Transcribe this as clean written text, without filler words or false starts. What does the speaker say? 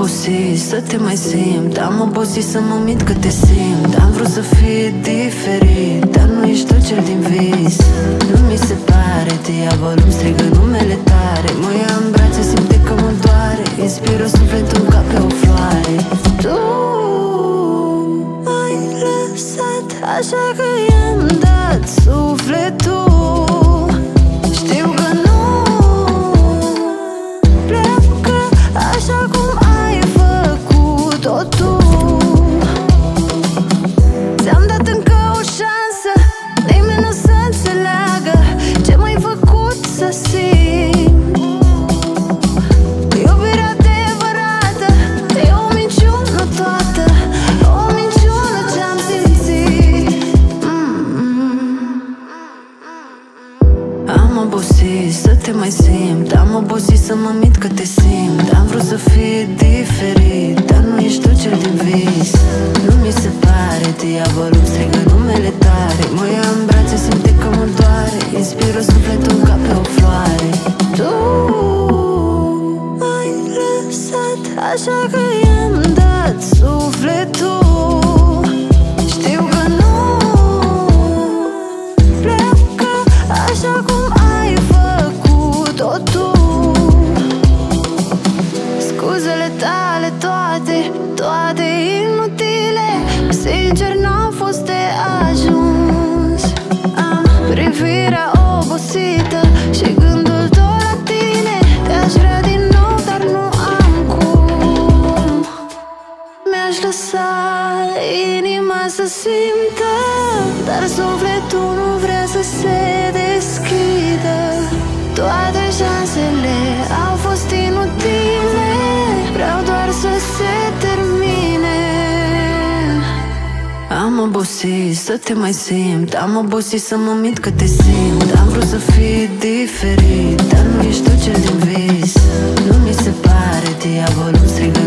obosit să te mai simt, am obosit să mă mint că te simt. Am vrut să fii diferit, dar nu ești tu cel din vis. Nu mi se pare, diavolul-mi strigă numele tare. Mă ia în brațe, simte că mă doare, inspiră sufletul ca pe o floare. Tu m-ai lăsat, așa că i-am dat sufletul. Am obosit să mă mint că te simt, am vrut să fii diferit, dar nu ești tu cel din vis. Nu mi se pare, diavolul strigă numele tare. Mă ia în brațe, simte că mă doare, inspiră sufletul ca pe o floare. Tu m-ai lăsat, așa că i-am dat sufletul. Știu că nu pleacă așa cum ai făcut-o tu. Scuzele tale toate, toate inutile, sincer n-au fost de ajuns. Am privirea obosită și gândul doar la tine. Te-aș vrea din nou, dar nu am cum. Mi-aș lăsa inima să simtă, dar sufletul nu vrea să se deschidă. Toate șansele au fost inutile, vreau doar să se termine. Am obosit să te mai simt, am obosit să mă mint că te simt. Am vrut să fii diferit, dar nu ești tu cel din vis. Nu mi se pare, diavolul-mi strigă